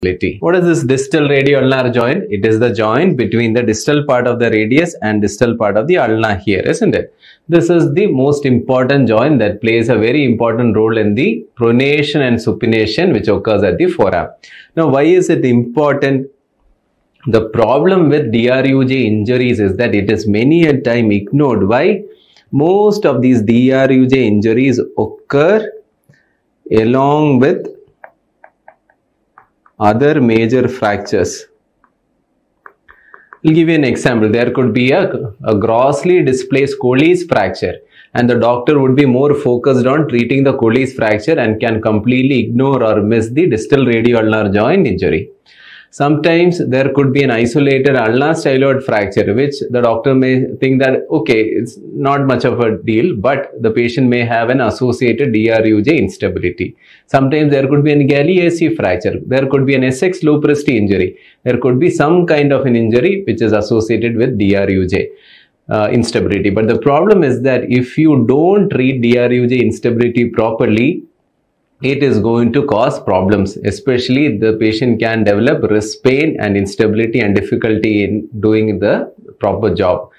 What is this distal radio-ulnar joint? It is the joint between the distal part of the radius and distal part of the ulna here, isn't it? This is the most important joint that plays a very important role in the pronation and supination which occurs at the forearm. Now, why is it important? The problem with DRUJ injuries is that it is many a time ignored. Why? Most of these DRUJ injuries occur along with other major fractures. I'll give you an example. There could be a grossly displaced Colles fracture, and the doctor would be more focused on treating the Colles fracture and can completely ignore or miss the distal radio-ulnar joint injury. Sometimes there could be an isolated ulnar styloid fracture, which the doctor may think that, okay, it's not much of a deal, but the patient may have an associated DRUJ instability. Sometimes there could be an Galeazzi fracture, there could be an Essex-Lopresti injury, there could be some kind of an injury which is associated with DRUJ instability. But the problem is that if you don't treat DRUJ instability properly, it is going to cause problems. Especially the patient can develop wrist pain and instability and difficulty in doing the proper job.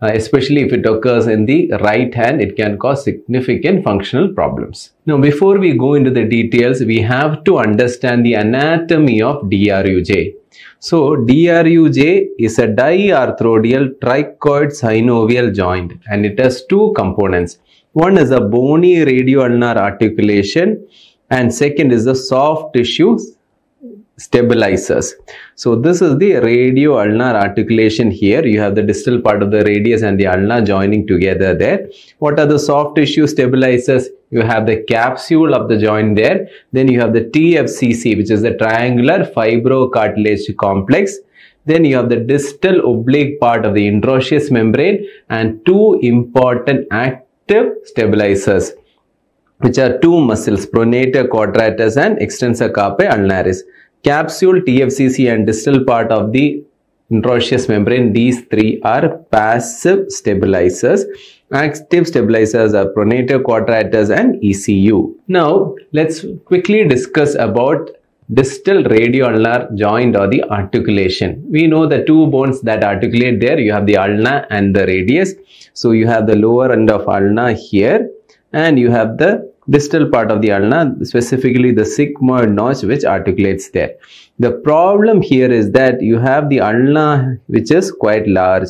Especially if it occurs in the right hand, it can cause significant functional problems. Now, before we go into the details, we have to understand the anatomy of DRUJ. So, DRUJ is a diarthrodial trichoid synovial joint, and it has two components. One is a bony radio-ulnar articulation, and second is the soft tissue stabilizers. So this is the radio-ulnar articulation here. You have the distal part of the radius and the ulna joining together there. What are the soft tissue stabilizers? You have the capsule of the joint there. Then you have the TFCC, which is the triangular fibrocartilage complex. Then you have the distal oblique part of the introitious membrane and two important active stabilizers, which are two muscles, pronator quadratus and extensor carpi ulnaris. Capsule, TFCC and distal part of the introitious membrane, these three are passive stabilizers. Active stabilizers are pronator quadratus and ECU. Now, let's quickly discuss about distal radio-ulnar joint or the articulation. We know the two bones that articulate there. You have the ulna and the radius. So, you have the lower end of ulna here, and you have the distal part of the ulna, specifically the sigmoid notch, which articulates there. The problem here is that you have the ulna which is quite large